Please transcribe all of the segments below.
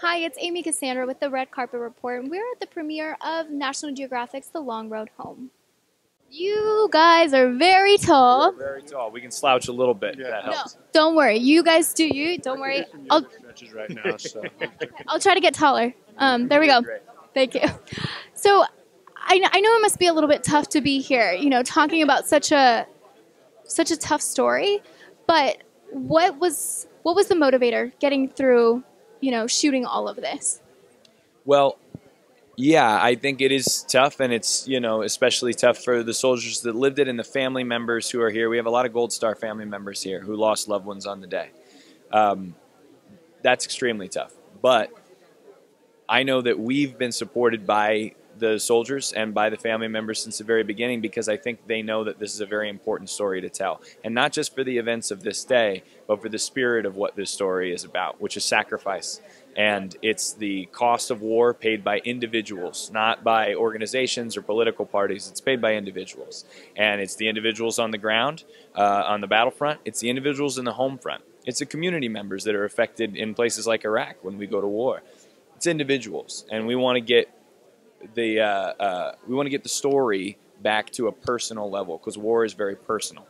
Hi, it's Amy Cassandra with the Red Carpet Report, and we're at the premiere of National Geographic's The Long Road Home. You guys are very tall. We're very tall. We can slouch a little bit. Yeah. That helps. No, don't worry. You guys do you. Don't worry. I'll stretches right now. So. Okay. I'll try to get taller. There we go. Great. Thank you. So, I know it must be a little bit tough to be here, you know, talking about such a tough story. But what was the motivator getting through, you know, shooting all of this? Well, yeah, I think it is tough, and it's, you know, especially tough for the soldiers that lived it and the family members who are here. We have a lot of Gold Star family members here who lost loved ones on the day. That's extremely tough. But I know that we've been supported by the soldiers and by the family members since the very beginning, because I think they know that this is a very important story to tell. And not just for the events of this day, but for the spirit of what this story is about, which is sacrifice. And it's the cost of war paid by individuals, not by organizations or political parties. It's paid by individuals. And it's the individuals on the ground, on the battlefront. It's the individuals in the home front. It's the community members that are affected in places like Iraq when we go to war. It's individuals, and we want to get the story back to a personal level, because war is very personal.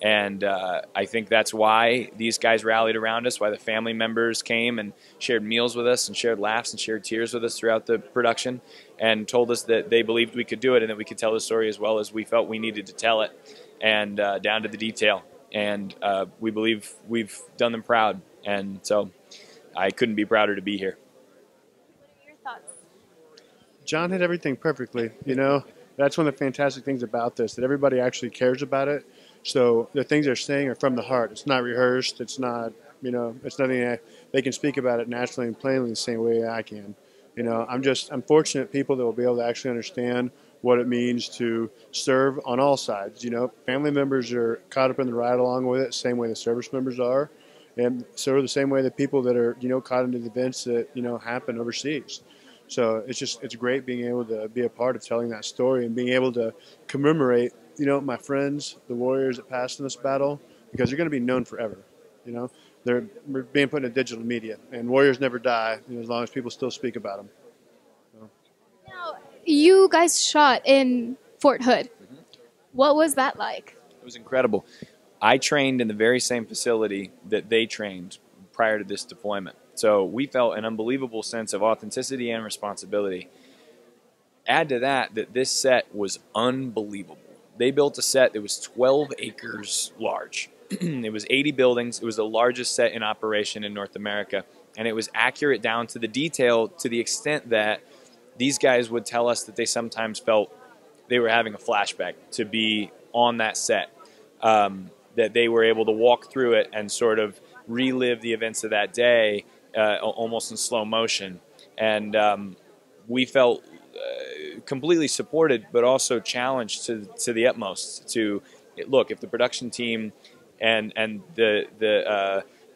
And I think that's why these guys rallied around us, why the family members came and shared meals with us and shared laughs and shared tears with us throughout the production, and told us that they believed we could do it and that we could tell the story as well as we felt we needed to tell it, and down to the detail. And we believe we've done them proud, and so I couldn't be prouder to be here. John hit everything perfectly, you know. That's one of the fantastic things about this, that everybody actually cares about it. So the things they're saying are from the heart. It's not rehearsed. It's not, you know, it's nothing. They can speak about it naturally and plainly the same way I can. You know, I'm fortunate people that will be able to actually understand what it means to serve on all sides. You know, family members are caught up in the ride along with it, same way the service members are, and sort of the same way the people that are, you know, caught into the events that, you know, happen overseas. So it's great being able to be a part of telling that story and being able to commemorate, you know, my friends, the warriors that passed in this battle, because they're going to be known forever. You know, they're being put in digital media, and warriors never die, you know, as long as people still speak about them. So. Now, you guys shot in Fort Hood. Mm-hmm. What was that like? It was incredible. I trained in the very same facility that they trained prior to this deployment. So we felt an unbelievable sense of authenticity and responsibility. Add to that that this set was unbelievable. They built a set that was 12 acres large. It was 80 buildings. It was the largest set in operation in North America. And it was accurate down to the detail, to the extent that these guys would tell us that they sometimes felt they were having a flashback to be on that set, that they were able to walk through it and sort of relive the events of that day, almost in slow motion. And we felt completely supported, but also challenged to the utmost. To look, if the production team and the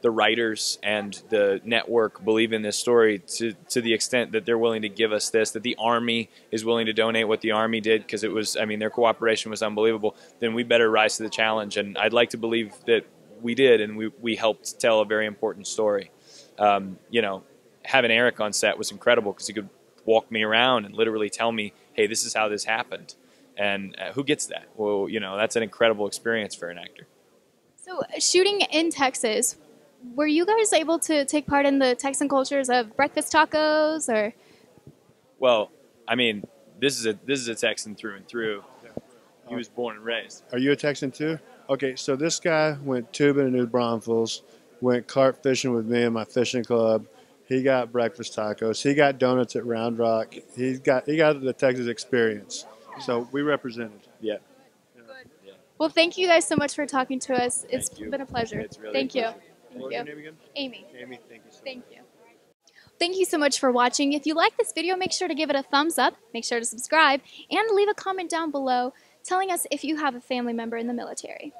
writers and the network believe in this story to the extent that they're willing to give us this, that the Army is willing to donate what the Army did, because it was, I mean, their cooperation was unbelievable, then we better rise to the challenge. And I'd like to believe that we did, and we helped tell a very important story. You know, having Eric on set was incredible, because he could walk me around and literally tell me, hey, this is how this happened. And who gets that? Well, you know, that's an incredible experience for an actor. So shooting in Texas, were you guys able to take part in the Texan cultures of breakfast tacos or? Well, I mean, this is a Texan through and through. Yeah. He was born and raised. Are you a Texan too? Okay, so this guy went tubing in New Braunfels, went carp fishing with me in my fishing club. He got breakfast tacos. He got donuts at Round Rock. He got the Texas experience. So we represented. Yeah. Good. Yeah. Well, thank you guys so much for talking to us. It's been a pleasure. It's really a pleasure. Thank you. What's your name again? Amy. Amy, thank you so much. Thank you. Thank you so much for watching. If you like this video, make sure to give it a thumbs up. Make sure to subscribe and leave a comment down below telling us if you have a family member in the military.